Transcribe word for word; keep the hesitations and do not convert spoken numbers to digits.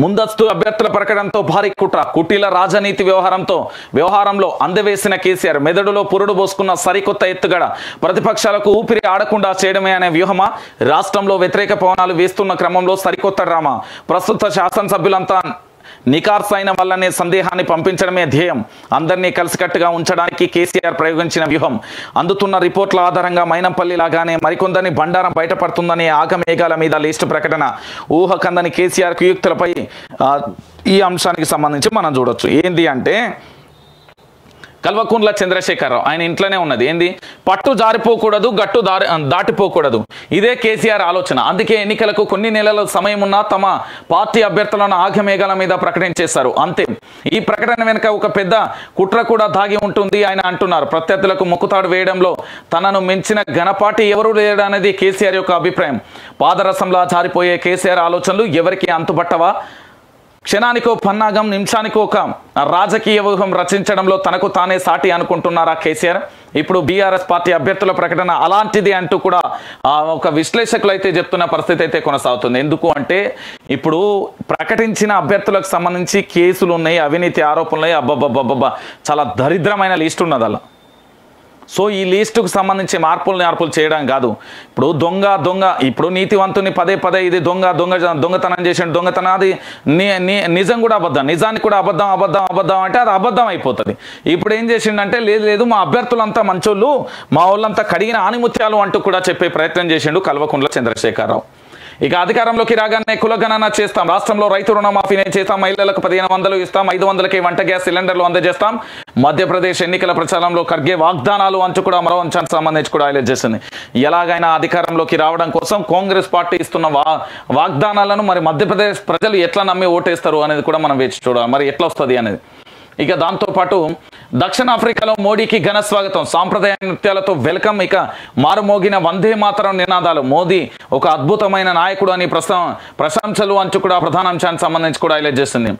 ముందస్తు అభ్యర్థుల ప్రకటనతో భారీ కుట్ర, కుటీల రాజనీతి వ్యవహారంతో వ్యవహారంలో అందవేసిన కేసీఆర్ మెదడులో పురుడు పోసుకున్న సరికొత్త ఎత్తుగడ ప్రతిపక్షాలకు ఊపిరి ఆడకుండా చేయడమే అనే వ్యూహమా? రాష్ట్రంలో వ్యతిరేక పవనాలు వేస్తున్న క్రమంలో సరికొత్త డ్రామా. ప్రస్తుత శాసనసభ్యులంతా నికార్సైన వల్లనే సందేహాన్ని పంపించడమే ధ్యేయం. అందర్నీ కలిసికట్టుగా ఉంచడానికి కేసీఆర్ ప్రయోగించిన వ్యూహం. అందుతున్న రిపోర్ట్ల ఆధారంగా మైనంపల్లి లాగానే మరికొందని బండారం బయటపడుతుందనే ఆగమేఘాల మీద లిస్టు ప్రకటన. ఊహకందని కేసీఆర్ కుయుక్తులపై ఈ అంశానికి సంబంధించి మనం చూడొచ్చు. ఏంది అంటే కల్వకుంట్ల చంద్రశేఖరరావు ఆయన ఇంట్లోనే ఉన్నది ఏంది, పట్టు జారిపోకూడదు, గట్టు దారి దాటిపోకూడదు. ఇదే కేసీఆర్ ఆలోచన. అందుకే ఎన్నికలకు కొన్ని నెలల సమయం ఉన్నా తమ పార్టీ అభ్యర్థులను ఆగమేఘాల మీద ప్రకటించేశారు. అంతే. ఈ ప్రకటన వెనుక ఒక పెద్ద కుట్ర కూడా దాగి ఉంటుంది ఆయన అంటున్నారు. ప్రత్యర్థులకు ముక్కుతాడు వేయడంలో తనను మించిన ఘనపాటి ఎవరూ లేరనేది కేసీఆర్ యొక్క అభిప్రాయం. పాదరసంలా జారిపోయే కేసీఆర్ ఆలోచనలు ఎవరికి అంతుబట్టవా? క్షణానికో పన్నాగం, నిమిషానికో ఒక రాజకీయ వ్యూహం రచించడంలో తనకు తానే సాటి అనుకుంటున్నారా కేసీఆర్? ఇప్పుడు బీఆర్ఎస్ పార్టీ అభ్యర్థుల ప్రకటన అలాంటిది అంటూ కూడా ఒక విశ్లేషకులు అయితే చెప్తున్న పరిస్థితి అయితే కొనసాగుతుంది. ఎందుకు అంటే ఇప్పుడు ప్రకటించిన అభ్యర్థులకు సంబంధించి కేసులు ఉన్నాయి, అవినీతి ఆరోపణలు, అబ్బబ్బబ్బబ్బ చాలా దరిద్రమైన లిస్ట్ ఉన్నది అలా. సో ఈ లిస్టుకు సంబంధించి మార్పులు మార్పులు చేయడం కాదు. ఇప్పుడు దొంగ దొంగ ఇప్పుడు నీతివంతుని పదే పదే ఇది దొంగ దొంగ దొంగతనం చేసాడు, దొంగతనం అది నిజం కూడా అబద్ధం, నిజానికి కూడా అబద్ధం అబద్ధం అబద్ధం అంటే అది అబద్ధం అయిపోతుంది. ఇప్పుడు ఏం చేసిండంటే లేదు లేదు మా అభ్యర్థులంతా మంచోళ్ళు, మా వాళ్ళంతా కడిగిన ఆనిముత్యాలు అంటూ కూడా చెప్పే ప్రయత్నం చేసిండు కల్వకుంట్ల చంద్రశేఖరరావు. ఇక అధికారంలోకి రాగానే కులగణన చేస్తాం, రాష్ట్రంలో రైతు రుణమాఫీనే చేస్తాం, మహిళలకు పదిహేను వందలు ఇస్తాం, ఐదు వందలకి వంట గ్యాస్ సిలిండర్లు అందజేస్తాం, మధ్యప్రదేశ్ ఎన్నికల ప్రచారంలో ఖర్గే వాగ్దానాలు అంచు కూడా మరో అంశానికి సంబంధించి కూడా హైలైట్ చేసింది. ఎలాగైనా అధికారంలోకి రావడం కోసం కాంగ్రెస్ పార్టీ ఇస్తున్న వాగ్దానాలను మరి మధ్యప్రదేశ్ ప్రజలు ఎట్లా నమ్మి ఓటేస్తారు అనేది కూడా మనం వేచి చూడాలి, మరి ఎట్లా వస్తుంది అనేది. ఇక దాంతోపాటు దక్షిణాఫ్రికాలో మోడీకి ఘన స్వాగతం, సాంప్రదాయ నృత్యాలతో వెల్కమ్, ఇక మారుమోగిన వందే మాతరం నినాదాలు, మోదీ ఒక అద్భుతమైన నాయకుడు అని ప్రశంసలు అంచు కూడా ప్రధాన అంశానికి సంబంధించి కూడా హైలైట్ చేస్తుంది.